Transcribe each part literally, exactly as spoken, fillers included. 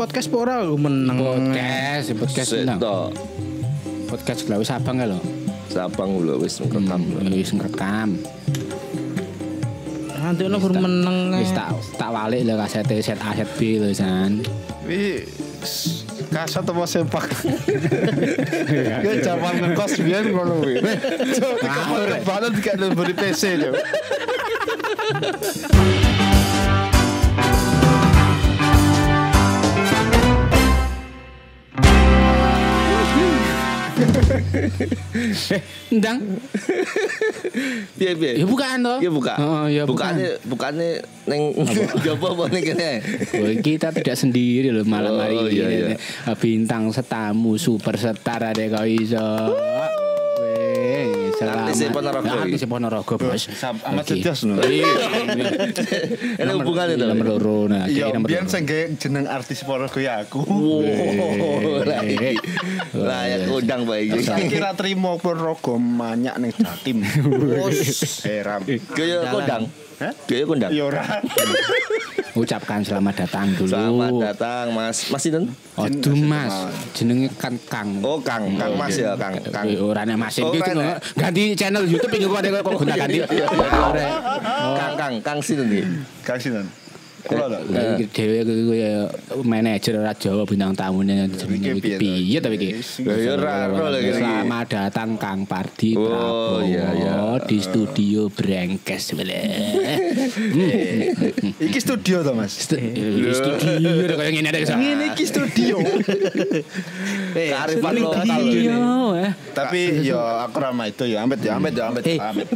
podcast pora lu menang. Podcast, podcast menang. Podcast lho wis abang lho. Sabang lho wis ngrekam lho. Wis ngrekam. Nanti ono gur meneng. Wis tak tak walik lho kaset set A set B lho San. Wis kaset apa sempak. Yo jaman ngkos biyen ngono kuwi. Coba balet gak beri P C lho. Eh, ndang. Piye piye? Ya bukaan toh. Ya buka. Heeh, ya bukane bukane ning jopo apa kene. Kita tidak sendiri loh malam hari oh, iya, ini. Iya. Bintang setamu super star adek kok iso. Weh, selamat. Nanti sing Ponorogo, Bos. Amat sedas lho. Ini hubungane to. Nomor loro. Nah, iki nomor. Biyen sing jeneng artis Ponorogo ya aku. Lah ya kondang bae iki. Kira trimo Ponorogo manyak ning Jatim. Wes heram. Kaya kondang. Hah? Kaya kondang. Ya ora. Ucapkan selamat datang dulu. Selamat datang Mas. Mas Sinten? Aduh Mas. Jenenge kan Kang. Oh Kang, Kang Mas ya Kang. Kang ora nek Mas iki ganti channel YouTube iki kok kok ganti. Kang Kang Kang Sinten iki? Kang Sinten. Kula lho. Iki dhewe kuwi manajer ora Jawa bintang tamune jenenge piye ta iki? Lho ya ora ora lho. Selamat datang Kang Pardi Prabowo. Oh iya ya. Di studio Brengkes. Iki studio to Mas? Studio. Studio kaya ngene ada. Ngene iki studio. Kearifan lokal ini. Tapi yo aku ra maido yo ambet yo ambet yo ambet.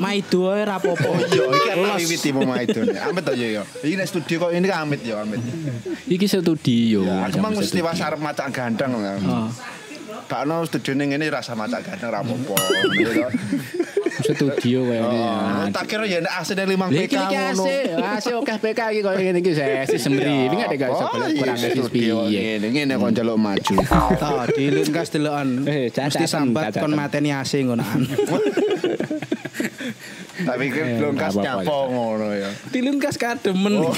Maido ora apa-apa. Yo iki aktivitas maidone. Ambet yo yo. Iki nek studio kok ini amit yo amit. Iki studio. Aku mang mesti wasar macak gandeng. Bakno studione ngene rasa macak gandeng ra apa-apa. Studio kaya ngene. Oh, tak kira ya nek asine lima P K ngono. Asih akeh P K iki kaya ngene iki sesi semri. Iki gak iso kurang sesi piye. Ngene kon celuk maju. Ta dilungkas delokan. Mesti sambat kon mateni asih ngono. Tak pikir dilungkas nyapo ngono ya. Dilungkas kademen.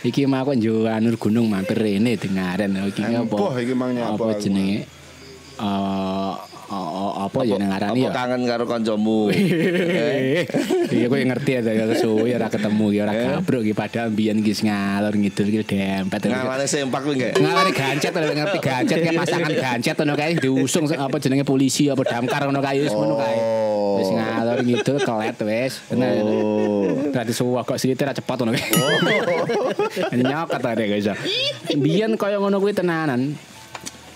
Iki mah kok njowo anur gunung mampir rene dengaren iki apa? Apa jenenge? Eh Oh, apa ya ngarani ya? Apa kangen karo kancamu? Iya kowe ngerti ya suwe ora ketemu ya ora gabruk iki padahal mbiyen iki sing ngalor ngidul iki dempet. Ngalane sempak kuwi nggih. Ngalane gancet lho ngerti gancet kayak masakan gancet ngono kae diusung apa jenenge polisi apa damkar ngono kae wis ngono kae. Wis ngalor ngidul kelet wis. Dadi suwe kok sithik ra cepet ngono kae. Nyokot arek guys. Mbiyen kaya ngono kuwi tenanan.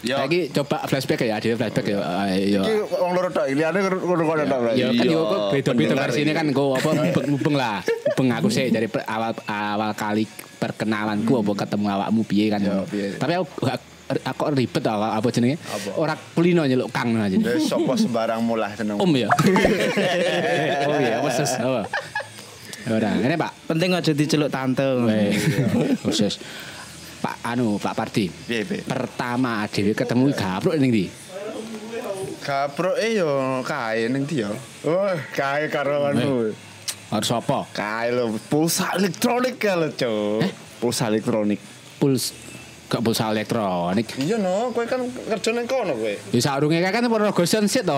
Lagi coba flashback ya, dia flashback ya. Yo. Ki wong loro tok, liyane ngono-ngono tok. Yo kan yo beda-beda versine kan go apa mubeng lah. Mubeng aku sih dari awal awal kali perkenalanku apa ketemu awakmu piye kan. Tapi aku aku ribet awal apa jenenge? Ora kulino nyeluk Kang aja. Wis sapa sembarang mulah seneng. Om ya. Oh ya, wes. Ora, ngene Pak. Penting aja diceluk tante. Wes. Pak anu Pak Pardi. Pertama dhewe ketemu gabruk ning ndi? Gabruke yo kae ning ndi yo. Oh, kae karo anu. Harus apa? Kae lho pulsa elektronik lho, Cuk. Pulsa elektronik. Puls gak pulsa elektronik. Iya no, kowe kan kerja ning kono kowe. Ya saurunge kan Ponorogo Sunset to.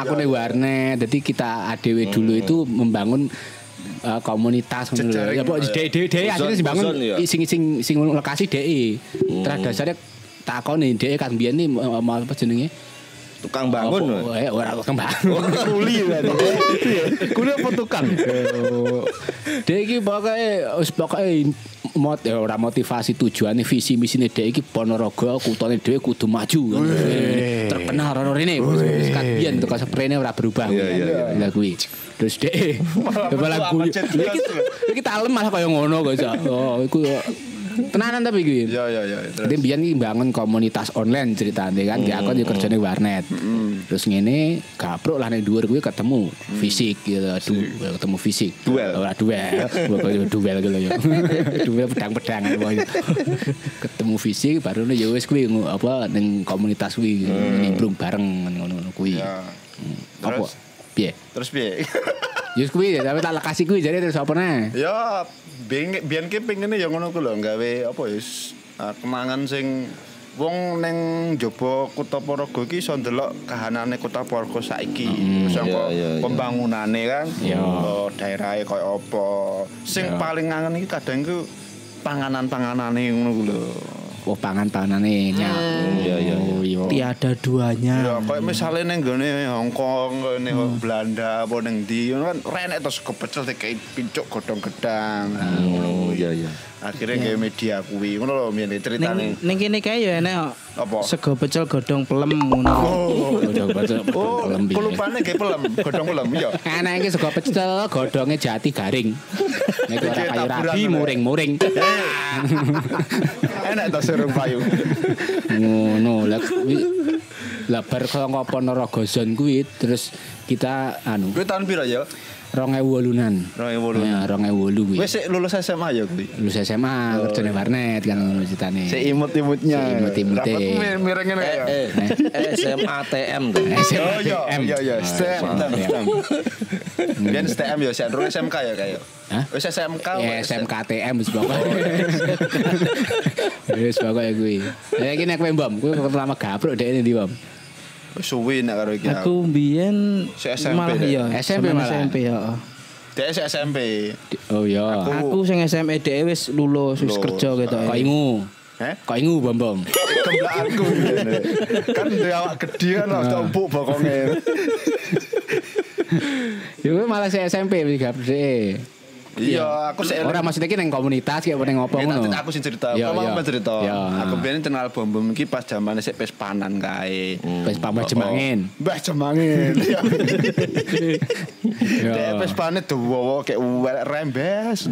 Aku ning warnet. Dadi kita adewe dulu itu membangun komunitas ngono ya pok dhewe-dhewe asline dibangun sing-sing sing lokasi dhewe. Terus dasare takone dhewe kan biyen apa jenenge tukang bangun. Eh ora tukang bangun. Kuli berarti. Kuli apa tukang? Dhewe iki pokoke wis pokoke mot ora motivasi tujuane visi misine dhewe iki Ponorogo kutone dhewe kudu maju. Terkenal ora rene wis kadien tukang sprene ora berubah. Lah kuwi. Terus deh, malah gue, kita alem malah kayak ngono guys. Oh, itu tenanan tapi gitu. Ya ya ya. Jadi biar nih bangun komunitas online ceritanya kan, kayak aku di kerjaan di warnet. Terus ini gabruk lah nih duel gue ketemu fisik gitu, ketemu fisik. Duel. Orang duel, bukan duel gitu ya. Duel pedang-pedangan. Ketemu fisik, baru nih jauh gue apa dengan komunitas gue nimbrung bareng ngono gue. Apa? Piye? Terus piye? Yus kuwi tapi tak lekasi kuwi jare terus apa neh? Ya, biyen ki pengene ya ngono ku lho gawe apa yus kenangan sing wong neng jopo Kota Porogo iki iso ndelok kahanane Kota Porogo saiki mm, sangko iya, iya, pembangunane kan iya. Oh, daerahe koyo apa sing iya. Paling ngangen iki kadang ku panganan-panganane ngono ku lho. Oh, pangan-panganane ya. Hmm. Iya, iya, iya. Tiada duanya. Ya, koyo misale ning gone Hong Kong, ning hmm. Belanda, apa ning ndi kan renek terus kepecel dikei pincuk godhong gedang. Ngono ya ya. Akhirnya kayak media kuwi ngono lho mene critane. Ning kene kae ya enek apa? Sego pecel godhong pelem ngono. Oh, godhong pecel pelem. Pelupane ge pelem, godhong pelem ya. Enek iki sego pecel godhonge jati garing. Nek ora payu rabi muring-muring. Enak ta serung payu. Ngono lek la bar kanggo Ponorogo Zone kuwi terus kita anu. Kuwi tahun pira ya? dua ribu wolunan. dua ribu wolunan. Ya, dua ribu wolu kuwi. Wis lulus S M A ya kuwi. Lulus S M A kerjane warnet kan ceritane. Sik imut-imutnya. Sik imut-imute. Mireng ngene ya. S M A T M to. Oh iya. Iya ya, S T M. Biyen S T M ya sik S M K ya kayak. Hah? Wis S M K. S M K T M wis bapak. Wis bapak ya kuwi. Ya iki nek kowe Mbom, kowe pertama gabruk dekne ndi Mbom? Suwi nek karo iki. Aku mbiyen malah ya. S M P malah. S M P heeh. Dek S M P. Oh iya. Aku sing S M P dhewe wis lulus, wis kerja ketok. Kok ingu. Heh? Kok ingu Bom-bom. Kemblaanku. Kan dhewe awak gedhe kan wis empuk bokonge. Ya malah sing S M P wis gabrek. Iya, aku sih. Orang maksudnya kita neng komunitas kayak neng ngopo ngono. Aku sih cerita, kamu apa cerita? Aku biarin kenal Bom-bom ki pas zaman sih pes panan kai, pes paman cemangin, bah cemangin. Pes panen tuh wow kayak rembes.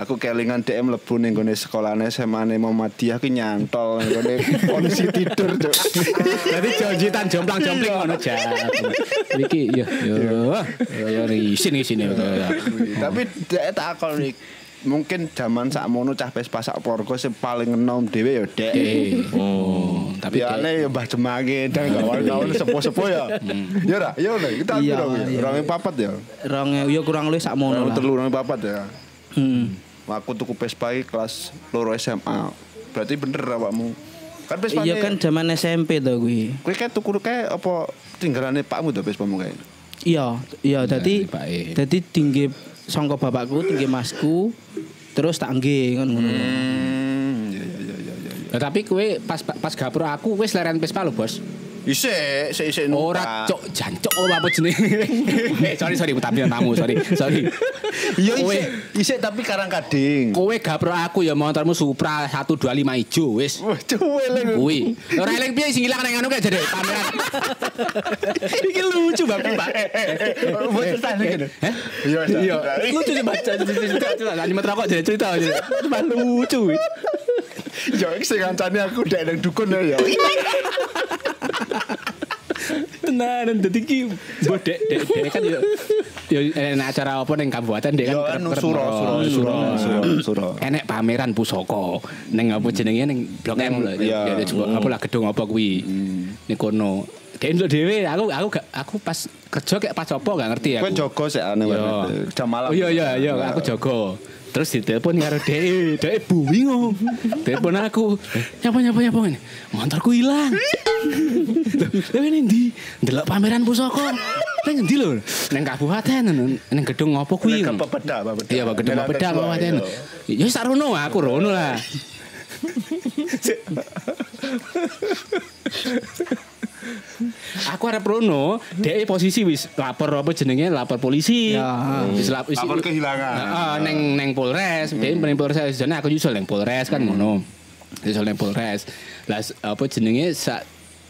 Aku kelingan D M lebur neng gune sekolahnya sama neng Muhammadiyah ki nyantol neng gune kondisi tidur. Jadi jojitan jomplang jompling ono jalan. Wiki, yo yo yo sini sini. Tapi dek tak akal nih mungkin zaman sakmono cah pes pasak Porgo sing paling enom dhewe ya dek. Oh, tapi ane mbah cemake dan kawan-kawan sepo-sepo ya. Ya ora, ya ora kita kurang papat ya. dua ribu ya kurang luwih sakmono. dua ribu papat ya. Heeh. Aku tuku Vespa iki kelas loro S M A. Berarti bener awakmu. Kan Vespa. Iya kan zaman S M P to kuwi. Kowe kek tuku kek apa tinggalane pakmu to Vespamu kae? Iya, iya dadi dadi tinggi sangka bapakku tinggi masku terus tak nggih ngono. Hmm, ya ya ya ya ya. Tapi kowe pas pas gapura aku wis leren Vespa lho, Bos. Isik, isik isik. Ora cok jancuk apa jenenge. Eh, sorry sorry tapi tamu, sorry. Sorry. Iya isik, isik tapi karang-kading. Kowe gapura aku ya motormu Supra seratus dua puluh lima ijo wis. Wah, cuweleng. Kuwi. Ora eling piye sing ilang nang anu kae jare pameran. Iki lucu banget, Pak. Wes tak ngene. Heh? Iya, iya. Lucu dibaca cerita-cerita, anime rokok jadi cerita. Cuma lucu. Ya iki sing kancane aku ndek nang dukun ya. Tenanan dadi ki mbok dek dek kan yo yo enak acara apa ning kabupaten dek kan Suro Suro Suro enek pameran pusaka ning apa jenenge ning Blok M lho ya apa lah gedung apa kuwi ning kono dek dhewe aku aku aku pas kerja kayak pas apa gak ngerti aku kowe jaga sik ane jam malam. Oh iya iya iya aku jaga terus ditelepon karo dhewe dhewe bingung telepon aku nyapa nyapa nyapa ngene motorku ilang. Lha ngene ndi? Ndelok pameran pusaka. Nang ngendi lho? Nang kabupaten, nang gedung opo kuwi? Nang Pepeda, Pepeda. Iya, gedung Pepeda kabupaten. Ya wis sarono, aku rono lah. Aku arep rono, dhek posisi wis lapor apa jenenge? Lapor polisi. Wis lapor kehilangan. Heeh, nang nang Polres, dhek nang Polres jane aku nyusul nang Polres kan ngono. Nyusul nang Polres. Lah apa jenenge sak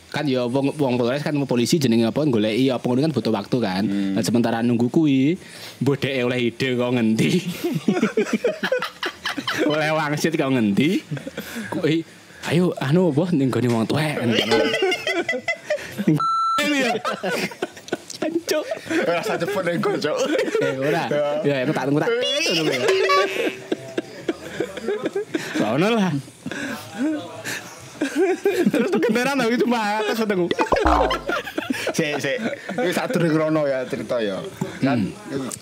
kan ya wong wong Polres kan polisi jenenge apa goleki apa ngono kan butuh waktu kan. Hmm. Nah, sementara nunggu kuwi mbodeke oleh ide kok ngendi. Oleh wangsit kok ngendi. Kuwi ayo anu apa ning gone wong tuwek. Cuk. Ora saja pun ning gojo. Eh ora. Ya aku tak tunggu tak. Ono lah. Terus tuh kendaraan aku cuma atas ketemu. Sik sik. Wis sadurunge rono ya cerita ya. Kan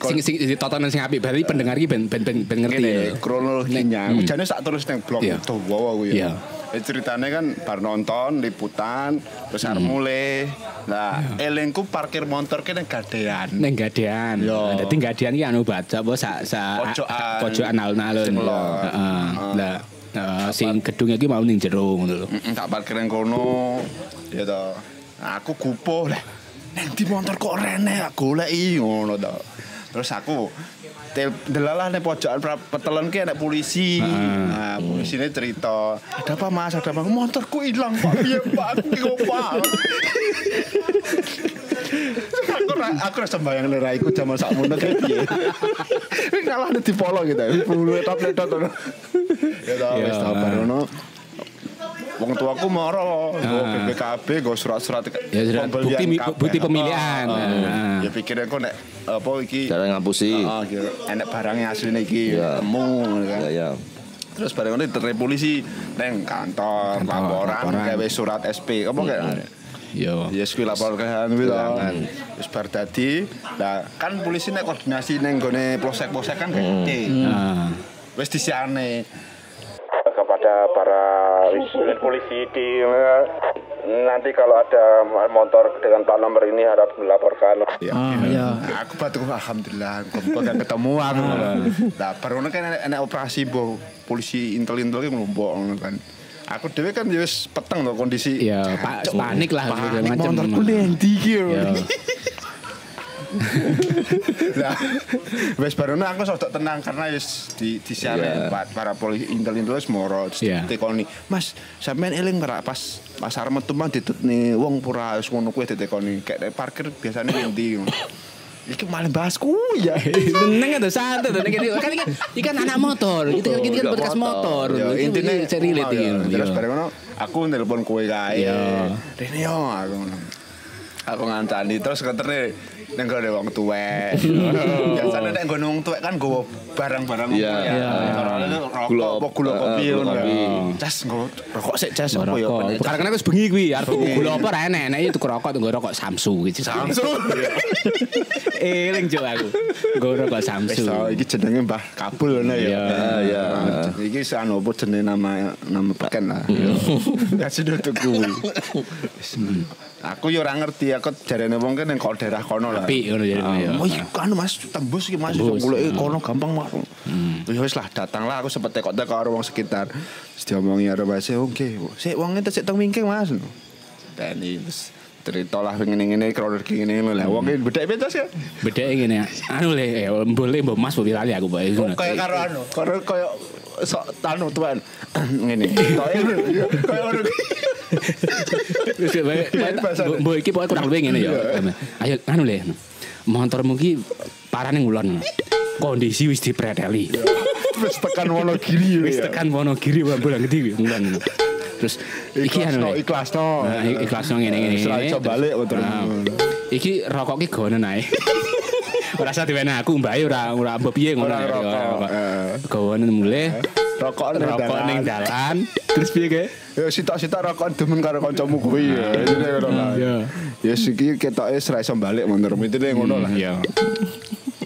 sing sing tatanan sing apik berarti pendengar iki ben ben ben ngerti kronologinya. Jane sak terus nang blog Prabowo kuwi ya. Ceritanya kan bar nonton liputan terus arep mulai. Nah, elingku parkir motor ki nang gadean. Nang gadean. Dadi gadean ki anu baca apa sak pojokan alun-alun. Heeh. Lah sing gedung iki mau ning jero ngono lho. Tak parkir nang kono ya ta. Aku gupo lah. Nang di motor kok rene tak goleki ngono ta. Terus aku delalah nih pojokan petelon ki anak polisi. Nah, polisine cerita, "Ada apa Mas? Ada apa? Motorku hilang, Pak. Piye, Pak? Aku ngopal." Aku aku rasa bayang leraiku jaman sakmono kayak piye. Wis kalah di polo gitu. Puluh top-top ngono. Ya ta wis ta barono. Wong tuaku moro, go B P K B, go surat-surat bukti pemilihan. Ya pikirnya kok nek apa iki cara ngapusi. Heeh, enek barangnya asline iki nemu kan. Terus bareng ngene diterima polisi nang kantor, laporan, gawe surat S P. Apa kayak yo. Ya sik lapor kan wis wis bar dadi. Lah kan polisi nek koordinasi nang gone polsek-polsek kan gede. Heeh. Wis disiane kepada para polisi di nanti kalau ada motor dengan plat nomor ini harap melaporkan. Ya, ah, ya. Nah, aku batu alhamdulillah kumpul dan ketemuan. Nah, baru kan enak operasi bo polisi intel-intel yang ngelombok kan. Aku dewe kan wis peteng loh kondisi. Ya, pa panik lah panik macam motorku ndi iki. Lah wis barono aku sok tenang karena wis di disiare para polisi intel-intel wis moro ditekoni. Mas, sampean eling ora pas pasar metu mang ditutne wong pura wis ngono kuwi ditekoni. Kek parkir biasane ndi. Iki malah bahas ku ya. Seneng ta santai ta kan iki anak motor, iki kan bekas motor. Intine cerita iki. Terus barono aku nelpon kowe kae. Rene yo aku ngono. Aku ngancani terus keterne nang gone wong tuwek. Biasane nek nggon wong tuwek kan nggawa barang-barang opo ya. Gula gula kopi ngono. Cas nggo rokok sik cas opo ya. Karena wis bengi kuwi arep gula opo ra enek. Nek tuku rokok tuku rokok Samsu iki. Samsu. Eling jo aku. Nggo rokok Samsu. Iki jenenge Mbah Kabul ngono ya. Ya iki anu opo jenenge nama nama paken lah. Ya sudah tuku. Aku yo ora ngerti aku jarene wong kene kok daerah kono lah. Apik ngono jarene ya. Oh iya anu Mas tembus iki Mas mulai kono gampang Mas. Ya wis lah datanglah aku sempet tekok teko karo wong sekitar. Wis diomongi karo Mas, "Oke, sik wong entek sik teng wingking Mas." Tani wis ceritalah ngene-ngene kronologi ngene lho. Wong iki bedhek pentas ya. Bedhek ngene. Anu le mbole mbok Mas mbok lali aku bae ngono. Kayak karo anu, karo koyo sok tanu tuan ngene. Kayak ora wis bae mbok iki pokoke kurang luwih ngene ya. Ayo anu le. Motormu ki parane ngulon. Kondisi wis dipreteli. Wis tekan Wonogiri. Wis tekan Wonogiri bulan gede ngulon. Terus iki anu iklasno. Iklasno ngene-ngene. Iso bali motor. Iki rokok ki gono nae. Ora usah diweneh aku mbae ora ora mbok piye ngono. Gono mulih. Rokok ning dalan. Terus piye kae? Ya sitok-sitok rokok demen karo kancamu kuwi ya. Ngene ngono lah. Ya iki ketoke ra iso bali motor. Mitine ngono lah. Ya.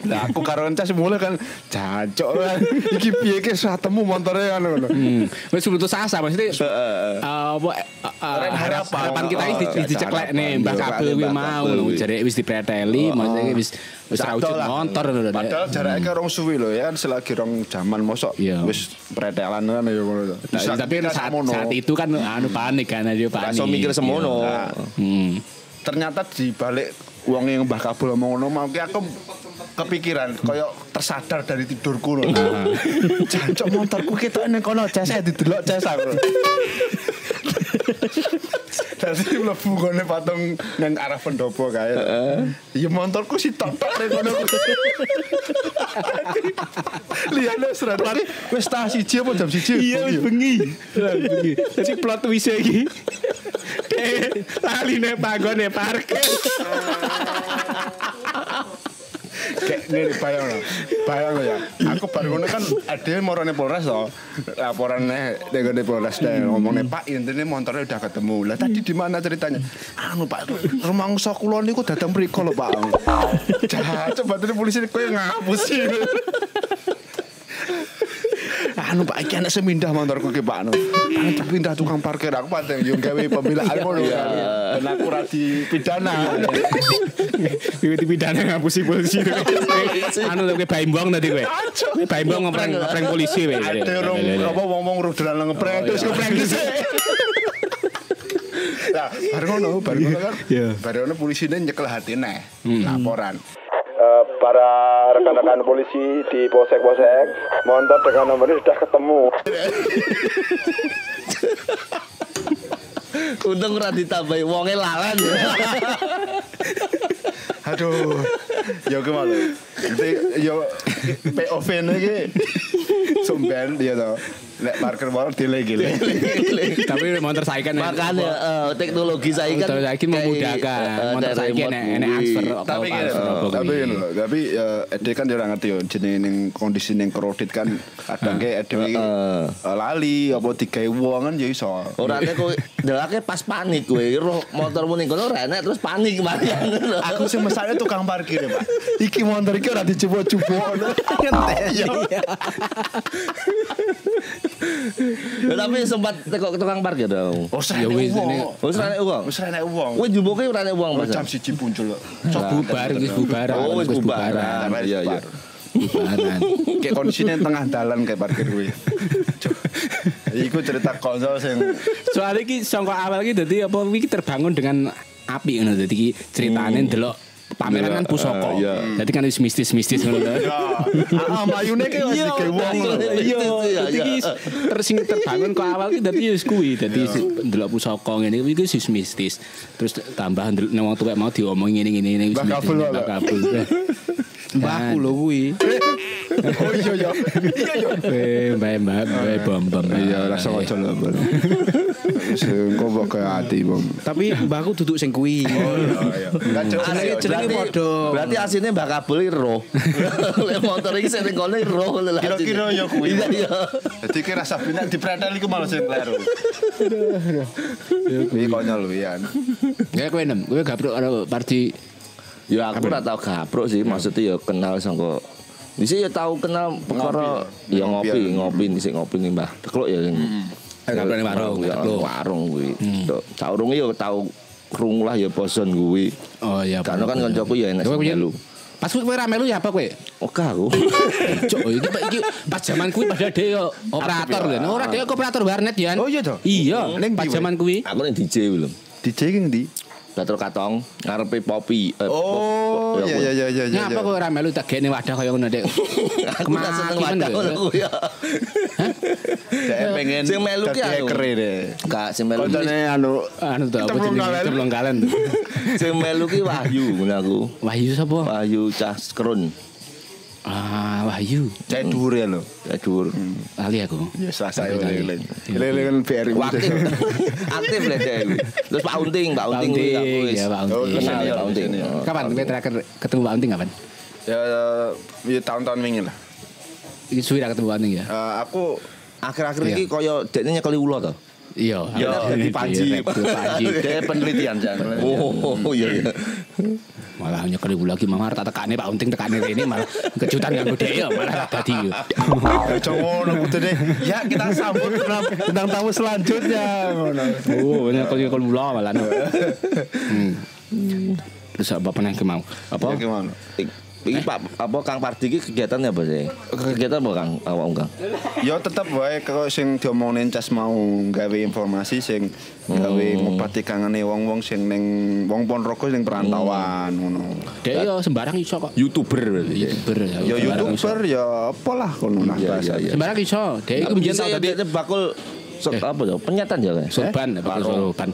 Lah aku karo encas mulai kan jancuk kan. Iki piye ki satemu montore kan ngono. Wis putus asa maksudnya apa harapan kita iki diceklekne Mbah Kabel kuwi mau jare wis dipreteli maksudnya wis wis ra wujud motor lho. Padahal jarake rong suwi lho ya kan selagi rong jaman mosok wis pretelan kan ya ngono. Tapi saat itu kan anu panik kan dia panik. Langsung mikir semono. Ternyata di balik wong yang Mbah Kabel omong ngono mau ki aku kepikiran koyo tersadar dari tidurku lho. Jancuk motorku ketok ning kono jasa didelok jasa aku. Dadi mlebu gone patung nang arah Pendopo kae. Ya motorku sitok-tok ning kono. Liyane seratus wis ta siji apa jam siji? Iya bengi. Bengi. Jadi plot wise iki. Lali nek panggone parkir. Kayak Ini bayang loh, bayang loh ya. Aku baru ini kan ada morone Polres loh. Laporannya dari Polres deh ngomongnya Pak intinya motornya udah ketemu. Lah tadi di mana ceritanya? Anu Pak, rumah usaha kulon itu datang periko loh Pak. Jahat, coba tadi polisi kau yang ngapusin. Anu Pak iki anak semindah motorku ki Pak anu. Anak pindah tukang parkir aku pancen yo gawe pembelaan ngono ya. Ben aku ra dipidana. Wiwit dipidana ngapusi polisi. Anu lek baimbong tadi kowe. Kowe baimbong ngeprank polisi kowe. Ada rong apa wong-wong rudelan ngeprank terus ngeprank dhisik. Lah bar ngono bar ngono kan. Bar ngono polisine nyekel hatine laporan. Para rekan-rekan polisi di posek-posek, motor dengan nomornya sudah ketemu. Untung ora ditambahi wonge lalan. Aduh. Yo gimana? Yo P O V iki sumben dia to. Nek marker baru dile-gile. Tapi motor saikan. Makane teknologi saikan. Motor saikan memudahkan. Motor saikan enek transfer. Tapi tapi tapi ede kan ora ngerti yo jenenge ning kondisi ning kredit kan kadang ke ede lali apa digawe wong kan yo iso. Ora nek kowe delake pas panik kowe roh motormu ning kono ora enek terus panik malah. Aku sing mesake tukang parkir Pak. Iki motor iki ora dicoba-coba. Tapi sempat tekok tukang parkir dong. Oh, saya wis nek wis ora nek uang. Wis ora nek uang. Kowe jumboke ora nek uang, Mas. Jam satu muncul kok. Sok bubar wis bubar. Oh, wis bubaran. Iya, iya. Bubaran. Kayak kondisine tengah dalan kayak parkir kuwi. Iku cerita konco sing soal iki saka awal iki dadi apa iki terbangun dengan api ngono dadi ceritane delok pameran kan pusoko. Jadi kan mistis-mistis ngono ta. Heeh, mayune ki wis dikewong. Iya, iki tersing terbangun kok awal ki dadi wis kuwi, dadi ndelok pusoko ngene iki wis mistis. Terus tambah ndelok wong tuwek mau diomongi ngene-ngene wis kabul. Mbahku lho kuwi. Oh iya ya. Iya ya. Eh, mbah-mbah bom-bom. Iya, rasa aja lho. Sing kok kok ati, Bang. Tapi mbahku duduk sing kuwi. Oh iya ya. Asli jenenge padha. Berarti asline Mbah Kabul iki roh. Lek motor iki sing kono roh lho. Kira-kira ya kuwi. Iya. Dadi ki rasa benak dipretel iku malah sing kleru. Kuwi konyol wian. Ya kowe nem, kowe gabruk karo Pardi. Ya aku ora tau gabruk sih, maksudnya ya kenal sangko dhisik ya tau kenal perkara ya ngopi, ngopi dhisik ngopi ning Mbah Tekluk ya sing. Kabeh warung, warung kuwi. Saurunge ya tau krungu lah ya bosan kuwi. Oh iya. Karena kan kancaku ya enak melu. Pas kowe ra melu ya apa kowe? Oke aku. Cuk, iki pas jaman kuwi padahal dhek yo operator lho. Ora dhek operator warnet ya. Oh iya to. Iya, pas jaman kuwi. Aku ning D J kuwi lho. D J ki ndi? Datur katong ngarepe popi. Oh iya iya iya iya. Ngapa kowe ora melu tegene wadah kaya ngono Dik? Aku tak seneng wadah ngono ku ya. Hah? Dek pengen sing melu ki aku. Kak sing melu. Kontone anu anu to apa jenenge Blengkalen. Sing melu ki Wahyu ngono aku. Wahyu sapa? Wahyu cah skrun. Ah Wahyu. Cah dhuwur ya lho. Cah dhuwur. Ali aku. Ya selasa ya. Leleng P R. Aktif lek Dek. Terus Pak Unting, Pak Unting aku wis. Oh kenal Pak Unting. Kapan terakhir ketemu Pak Unting kapan? Ya ya tahun-tahun wingi lah. Iki suwi ra ketemu Pak Unting ya. Aku akhir-akhir iki koyo dekne nyekeli ula to. Iya, di Panji, Panji. Dek penelitian jan. Oh iya iya. Malah nyekeli bulu lagi mamar tak tekane Pak Unting tekane rene malah kejutan nganggo dhek ya malah dadi yo. Cowono putune. Ya kita sambut tentang tamu selanjutnya ngono. Oh, nyekeli bulu malah. Hmm. Terus apa peneh ki mau? Apa? Ki mau. Iki Pak apa Kang Pardi iki kegiatannya apa sih? Kegiatan apa Kang awak Kang? Ya tetep wae kok sing diomongin Cas mau gawe informasi sing gawe ngobati kangane wong-wong sing ning wong ponorogo sing perantauan ngono. Dek yo sembarang iso kok. YouTuber berarti. YouTuber ya. Ya YouTuber ya apalah kono nah bahasa. Sembarang iso. Dek iku mbiyen tau dadi bakul apa ya? Penyataan ya kan? Sorban, bakul sorban.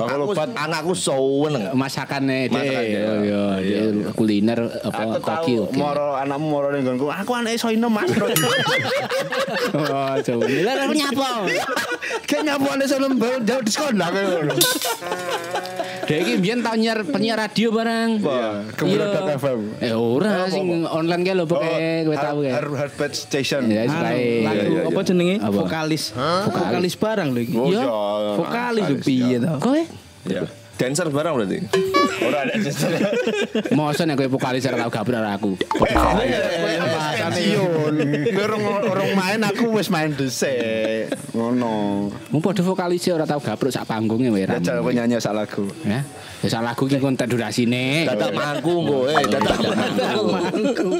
Bakul obat anakku sowen masakane dhek. Yo yo kuliner apa Tokyo. Moro anakmu moro ning nggonku. Aku anake iso inem Mas. Oh, jauh. Lah nyapa? Kayak nyapuan sebelum jauh diskon lah. Dia ini biar penyiar penyiar radio barang. Kemudian dot F M. Eh ora sing online kayak lo pakai gue tahu kayak. Heartbeat Station. Ya baik. Apa jenenge? Vokalis. Vokalis barang lho iki. Iya. Vokalis lho piye to? Koe? Ya. Dancer barang berarti. Ora ada dancer. Mosen aku vokalis ora tau gabrak aku. Orang main aku wis main dhisik. Ngono. Mun padha vokalis ora tau gabruk sak panggunge wae. Jajal kowe nyanyi sak lagu. Ya. Ya sak lagu iki konten durasine. Dadak mangku kowe, dadak mangku.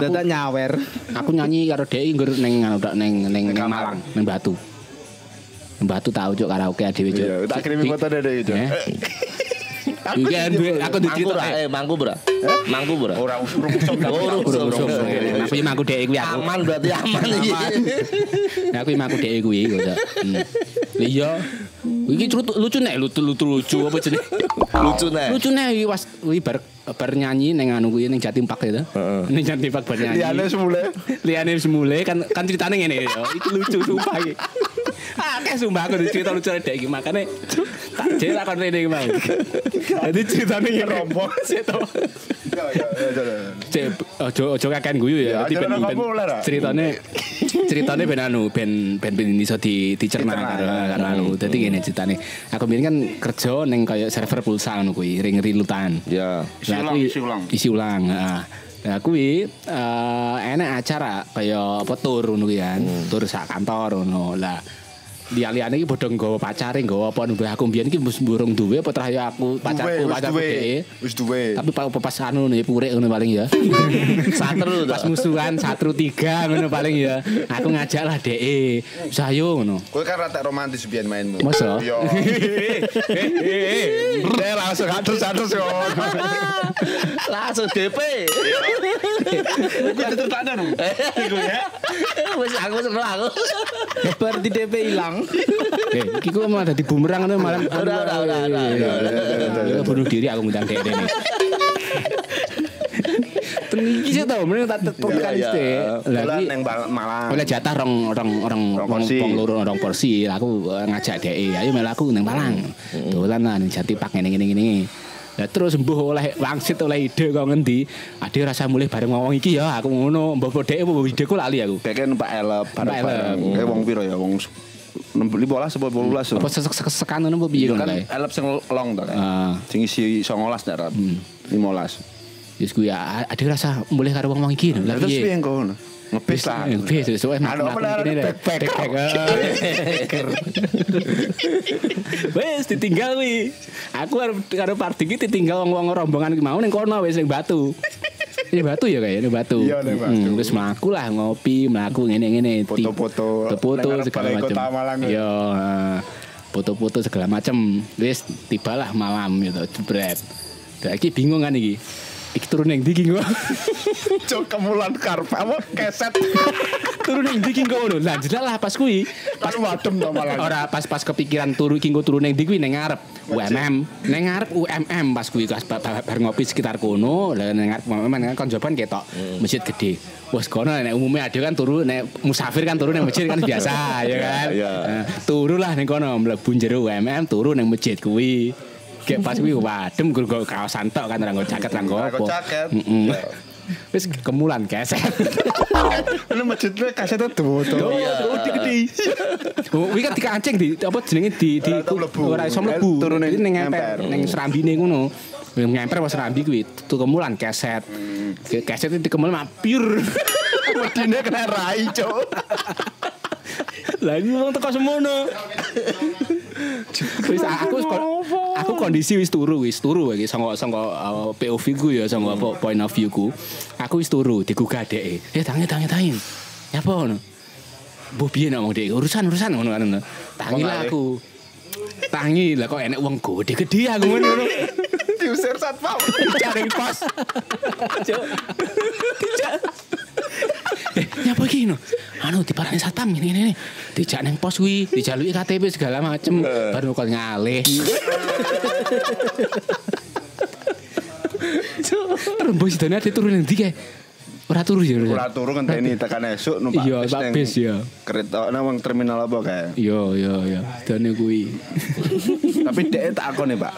Dadak nyawer. Aku nyanyi karo dhek nggur ning ning ning Malang, ning Batu. Batu tahu cok karaoke dhewe cok. Iya, tak kirimi fotone dhewe cok. Aku aku diceritok eh mangku bro. Mangku bro. Ora usum sok gawur bro. Aku mangku dhek kuwi aku. Aman berarti aman iki. Nah aku mangku dhek kuwi kok. Iya. Iki lucu nek lucu-lucu lucu apa jenenge? Lucu nek. Lucu nek was bar bar nyanyi ning anu kuwi ning Jatim Park ya to. Ning Jatim Park bar nyanyi. Liane semule. Liane semule kan kan ceritane ngene ya. Iki lucu sumpah iki. Akeh sumpah aku cerita lucu dhek iki makane tak jelak kon rene iki mau. Jadi ceritane iki rombong sik to. Ya ya ya. Cep ojo kakean guyu ya. Ceritane ceritane ben anu ben ben ben iso dicerna karo anu. Dadi ngene ceritane. Aku mbiyen kan kerja ning kaya server pulsa ngono kuwi, ring-ring lutan. Ya. Isi ulang. Isi ulang, heeh. Nah kuwi enek acara kaya apa tur ngono kuwi kan. Tur sak kantor ngono. Lah liane-liane iki bodho nggawa pacare, nggawa apa nduwe aku mbiyen iki wis burung duwe apa trahyo aku pacarku pacarku dhek. Wis duwe. Tapi pas pas anu ya purik ngono paling ya. Satru pas musuhan satru tiga ngono paling ya. Aku ngajak lah dhek. Wis ayo ngono. Kowe kan ratek romantis mbiyen mainmu. Masa? Yo. Dhek langsung satu-satu yo. Langsung D P. Iku ditertane lho. Iku ya. Wis aku seru aku. Berarti D P ilang. Eh, iki kok malah dadi bumerang ngono malah. Ora ora ora ora. Bunuh diri aku ngundang dhek rene. Teniki sih tau meneh tak vokalis e. Lah iki Malang. Oleh jatah rong rong rong wong loro rong porsi, aku ngajak dhek, ayo melaku nang Malang. Dolan lah ning Jati Pak ngene ngene ngene. Lah terus mbuh oleh wangsit oleh ide kok ngendi? Ade rasa mulih bareng ngomong iki ya aku ngono, mbah dhek ideku lali aku. Dhek numpak elep bareng-bareng. Kayak wong pira ya wong enam belas apa delapan belas. Apa sesek-sesekan ngono piye kan elep sing long to kan. Sing isi songolas dak lima belas. Wis ku ya ade rasa mulih karo wong-wong iki. Lah terus piye ngono? Ngepis lah. Ngepis terus wae mak. Wes ditinggal kuwi. Aku karo party iki ditinggal wong-wong rombongan iki mau ning kono wis ning Batu. Ini Batu ya kayak ini Batu. Iya ning Batu. Wis mlaku lah ngopi, mlaku ngene-ngene. Foto-foto. Foto segala macam. Yo, foto-foto segala macam. Wis tibalah malam gitu, jebret. Lah iki bingung kan iki. Iki turun yang diking gua, cok kemulan karpet, apa keset? Turun yang diking gua, lah jelas pas kui, pas wadem dong malah. Orang pas pas kepikiran turu king gua turun yang dikui nengarap, U M M, nengarap U M M pas kui kelas bar ngopi sekitar kono, lah nengarap memang kan jawaban ketok, masjid gede. Wes kono nek umumnya ada kan turu nek musafir kan turu ning masjid kan biasa ya kan. Turu lah ning kono mlebu jero U M M turu ning masjid kuwi. Kayak pas gue wadem gue gue kaosan tok kan orang gue caket orang gue apa terus kemulan keset ini masjidnya kesetnya tuh tuh gede wih kan dikancing di apa jenenge di di orang iso mlebu turun ini ngemper neng serambi nih kuno ngemper pas serambi gue tuh kemulan keset keset itu kemulan mampir wedine kena rai cok lagi ngomong teko semono. Wis aku aku kondisi wis turu wis turu iki sanggo-sanggo P O V ku ya sanggo apa point of view ku. Aku wis turu digugah dheke. Eh tangi tangi tangi. Nyapa ngono? Mbuh piye ngomong dheke urusan-urusan ngono kan. Tangi lah aku. Tangi lah kok enek wong gede-gede aku ngono. Diusir satpam. Dijaring pos. Cuk. Dijak. Eh, nyapa iki no? Anu diparani satpam ngene-ngene. Dijak nang pos kuwi, dijaluki K T P segala macem, baru kok ngalih. Terus bos dene diturun nang ndi kae? Ora turu ya. Ora turu ngenteni tekan esuk numpak bis ning kereta nang terminal apa kae. Iya iya iya. Dene kuwi. Tapi dhek tak akone, Pak.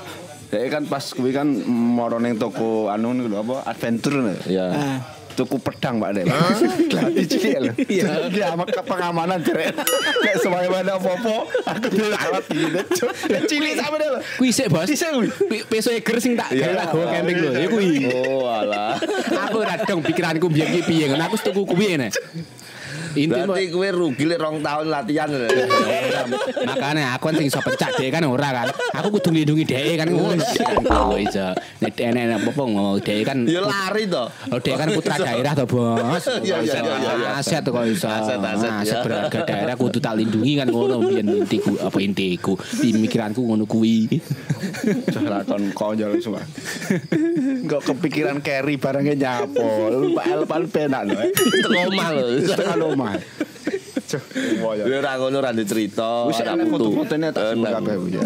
Dhek kan pas kuwi kan moro ning toko anu apa adventure. Iya. Ah. Tuku pedang Pak Dek. Gladi cilik lho. Ya amat pengamanan jare. Nek semaya mana apa-apa aku dilawat gitu. Cilik sampe lho. Kuwi sik, Bos. Peso eger sing tak gawe lagu camping lho. Ya kuwi. Oh alah. Aku ora dong pikiranku biyen ki piye. Nek aku tuku kuwi nek. Berarti kowe rugi lek rong tahun latihan. Makane aku sing iso pencak dhek kan ora kan. Aku kudu nglindungi dhek kan ngono. Oh iso. Nek enek apa ngomong dhek kan ya lari to. Oh dhek kan putra daerah to, Bos. Iya iya iya. Aset kok iso. Aset berharga daerah kudu tak lindungi kan ngono biyen intiku apa intiku. Pemikiranku ngono kuwi. Lakon konyol iso. Enggak kepikiran carry barangnya nyapol. Pal-pal penak lho. Trauma lho. Trauma. Lha ora ngono ora dicerita, ora foto-fotone tak sembah kabeh ya.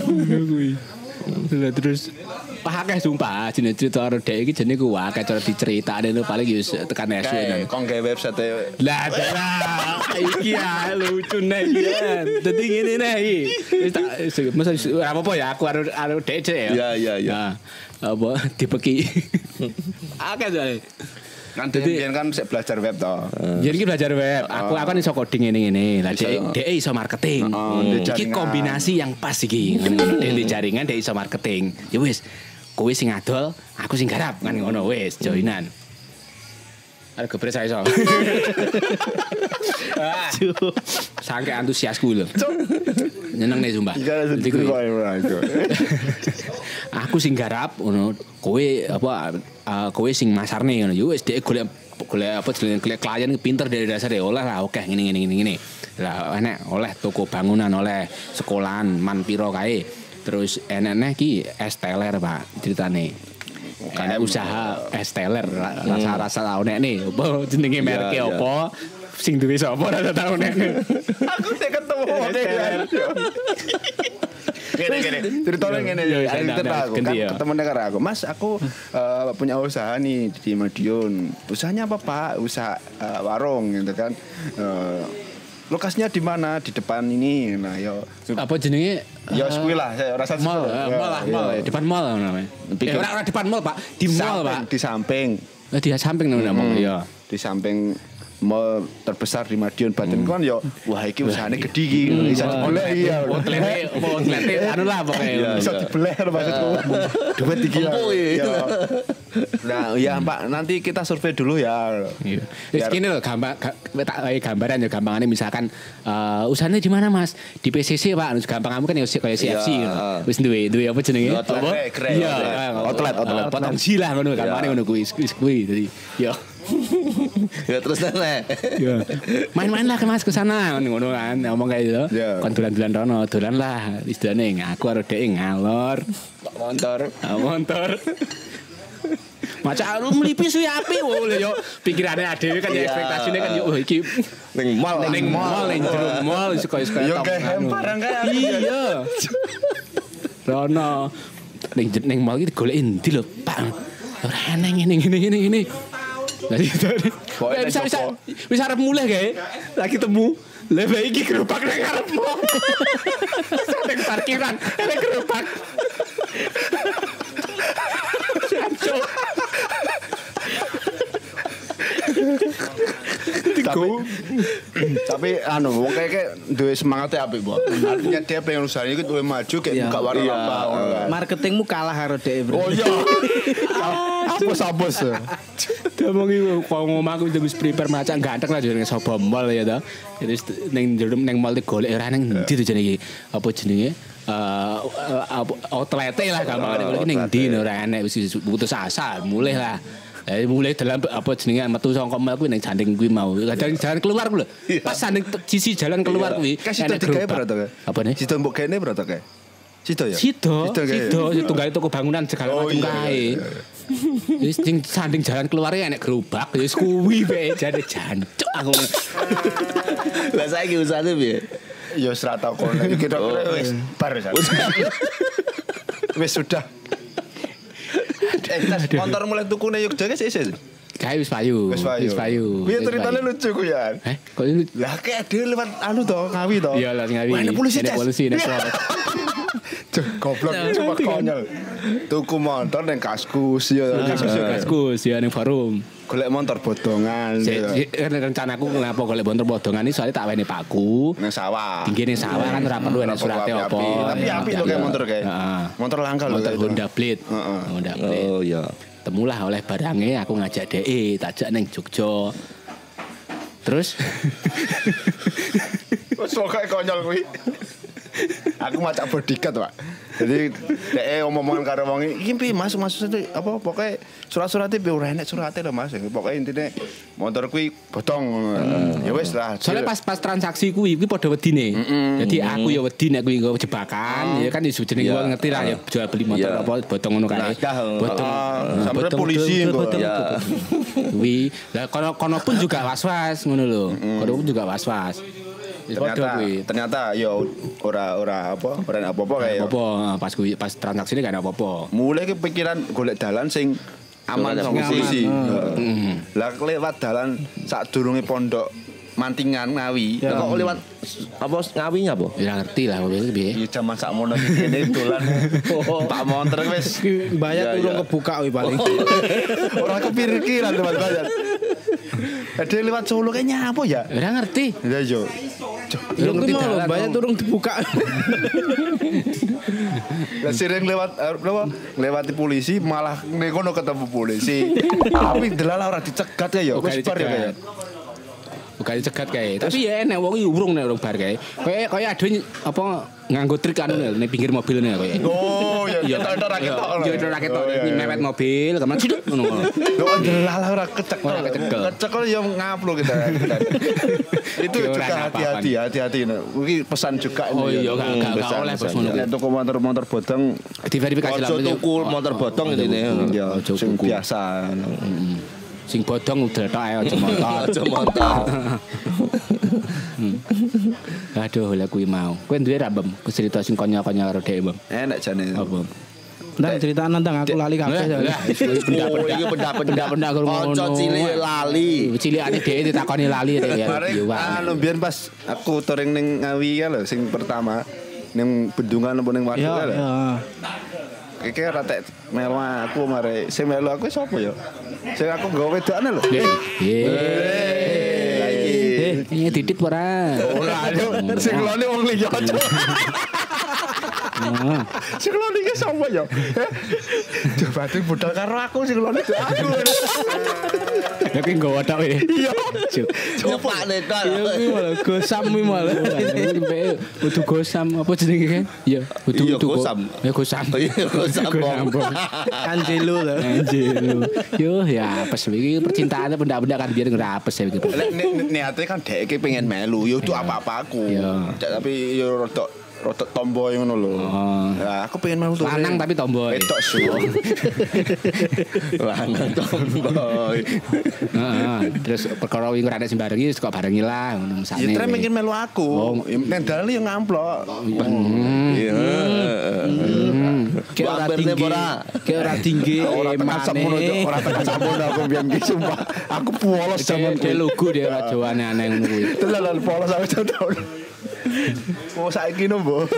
Lha terus akeh sumpah jenenge cerita karo dhek iki jenenge ku akeh cara diceritakne lho paling yo tekan esune. Kok nggawe website. Lah dalah iki ya lucu nek ya. Dadi ngene nek iki. Wis tak ora apa-apa ya aku karo karo dhek ya. Iya iya iya. Apa dipeki. Akeh jare. Kan dhewe kan sik belajar web to. Yen iki belajar web, aku aku iso coding ngene-ngene. Lah dhek iso marketing. Iki kombinasi yang pas iki. Dhek jaringan dhek iso marketing. Ya wis, kowe sing adol, aku sing garap kan ngono wis joinan. Arek gebre saya iso. Saking antusiasku lho. Nyeneng nek sumpah. Aku sing garap ngono, kowe apa kowe sing masarne ngono. Ya wis dhek golek golek apa golek klien pinter dari dasar ya oleh lah akeh ngene ngene ngene. Lah enek oleh toko bangunan, oleh sekolahan man pira kae. Terus enek-enek ki es teler, Pak, ceritane. Karena usaha es teler rasa-rasa tau nek ne opo jenenge merke opo sing duwe sapa ora tau nek aku sik ketemu teler gede gede ceritane ngene ya ketemune karo aku Mas aku punya usaha nih di Madiun usahanya apa Pak usaha warung gitu kan lokasinya di mana di depan ini nah yo apa jenenge ya kuwi lah rasa mall lah mall depan mall namanya ora depan mall Pak di mall Pak di samping di samping namanya ya di samping mall terbesar di Madiun Banten kan yo wah iki usahane gedhi iki iso oleh iya outlet outlet anu lah pokoke iso dibeler maksudku duit iki yo nah ya Pak nanti kita survei dulu ya terus gini loh gambar gambaran ya gampangannya misalkan usahanya di mana Mas di P C C Pak gampang kamu kan ya kayak C F C wis duwe duwe apa jenenge outlet outlet potensi lah ngono gampangane ngono kuwi kuwi dadi ya ya terus nang ya main-main lah Mas ke sana ngono kan ngomong kayak gitu kon dolan-dolan rono dolan lah istilahne aku karo dhek ngalor montor montor macam arum melipis ya api, wow yo pikirannya ada kan ya ekspektasinya kan yo iki neng mall neng mall neng jero mall suka suka yo kayak barang kayak iya rono neng neng mall iki golek endi lho Pak ora ana ngene ngene ngene ngene lha itu bisa bisa bisa arep mulih kae lagi temu lebih iki gerobak nang arepmu nang parkiran ana gerobak jancuk tapi tapi anu wong kayak duwe semangatnya apik Pak artinya dia pengen usahane iku duwe maju kayak buka warung apa marketingmu kalah karo dhek oh iya apos-apos diomongi kok ngomongku wis prepare macam ganteng lah jenenge sapa mall ya ta terus ning jero ning mall golek ora nang endi to jenenge apa jenenge outlet lah gampang ning endi ora enek wis putus asa mulih lah. Eh mulai dalam apa jenengan metu sangka mel kuwi ning sanding kuwi mau. Kadang jalan keluar kuwi lho. Pas sanding sisi jalan keluar kuwi. Enak digawe berapa to? Apane? Sido mbok kene berapa to kae? Sido ya? Sido. Sido sido gawe toko bangunan segala macam kae. Wis sing sanding jalan keluar enak gerobak wis kuwi bae jane jancuk aku. Lah saiki usahane piye? Ya wis ra tau kono iki tok wis bar wis. Wis sudah. Entar motor mulai tukune Yogyakarta sik sik. kae wis payu. Wis payu. Piye ceritane lucu ku ya. Heh, kok lucu. Lah kayak dhewe lewat anu to, ngawi to. Iya lah ngawi. Wah, polisi nek Polres. Goblok cuma konyol. Tuku motor ning Kaskus ya. Kaskus ya ning Forum. Golek motor bodongan. Rencanaku kenapa golek motor bodongan iki soalnya tak wene pakku nang sawah. Pinggire sawah kan ora perlu ana surate apa. Tapi apik lho kayak motor kae. Motor langka lho. Motor Honda Blade. Honda Blade. Oh iya. Temulah oleh barangnya aku ngajak D E tajak neng Jogja. Terus wes kayak konyol kuwi. Aku macak bodyguard, Pak. Jadi D E ngomong-ngomongan karo wong iki, "Iki Mas, Mas itu apa pokoke surat-surate piye ora enek surate lho, Mas." Pokoke intine motor kuwi bodong. Hmm. Ya wis lah. Soale pas-pas transaksi kuwi kuwi padha wedine. Mm-mm. Jadi aku ya wedi nek kuwi nggo jebakan, ya kan iso jenenge wong ngerti lah ya jual beli motor apa bodong ngono kae. Bodong sampe polisi engko. Kuwi lah kono-kono pun juga was-was ngono lho. Kono pun juga was-was. Ternyata, ternyata yo ora ora apa ora apa-apa kayak apa pas kui, pas transaksi ini gak ada apa-apa mulai kepikiran golek dalan sing aman solusi lah lewat dalan sadurunge pondok Mantingan Ngawi ya. Kok lewat apa Ngawinya apa ya ngerti lah wis piye ya jaman sakmono iki kene dolan tak monter wis bayar turun kebuka kuwi paling ora kepikiran teman-teman. Ada lewat Solo kayaknya apa ya? Udah ngerti. Udah jo. Yo ngerti dalan. Banyak turun dibuka. Lah sering lewat apa? Lewati polisi malah ning kono ketemu polisi. Tapi delala ora dicegat ya yo. Wis bar ya. Bukan cegat kayak, tapi ya enak wong urung nek urung bar kae. Kayak kayak aduh apa nganggo trik anu nek pinggir mobil nek kayak. Oh ya. Ya tok raketok. Ya tok raketok mewet mobil, kaman sidut ngono. Lho delalah ora kecek. Kecek ya ngaplo kita. Itu juga hati-hati, hati-hati. Kuwi pesan juga. Oh iya enggak enggak oleh bos ngono. Nek motor-motor bodong diverifikasi lah. Ojo tuku motor bodong intine. Ya ojo biasa. Sing bodong udah tak ayo motor, motor. Aduh, lha kuwi mau. Kowe duwe ra, Bem? Cerita sing konyol-konyol karo dhek, Bem. Enak jane. Apa? Nang cerita nang aku lali kabeh. Iki benda-benda karo ngono. Kanca cilik lali. Cilikane dhek ditakoni lali ya. Anu biyen pas aku touring ning Ngawi lho sing pertama ning bendungan apa ning Waduk lho. Iya. Iki ora tek melu aku mare. Sing melu aku sapa ya? Sing aku nggawa wedokane lho. Lah iki. Iki titit ora. Ora ayo sing lone wong liya. Nah, sing lone iki sapa ya? Coba tuh budal karo aku sing lone aku. Lah ki nggawa tok iki. Iya. Nyepakne tok. Yo ki malah gosam ki malah. Kudu gosam apa jenenge kan? Iya, kudu gosam. Ya gosam. Gosam. Kanjelu lho. Kanjelu. Yo ya apes iki percintaane benda-benda kan biar ora apes iki. Lek niate kan dhek iki pengen melu yo itu apa-apa aku. Tapi yo rodok rotok tomboy ngono lho. Nah, aku pengen melu tuh. Lanang tapi tomboy. Wedok su. Lanang tomboy. Heeh. Terus perkara wing ora ada sing bareng iki kok bareng ilang ngono sakne. Ya trem mungkin melu aku. Nek dalan yo ngamplok. Iya. Ki ora tinggi. Ki ora tinggi. Ora tekan sampun ora tekan sampun aku mbiyen ki sumpah. Aku polos jaman ki logo dia ora joane aneh ngono kuwi. Telan polos aku tahun. Mau saiki nombo.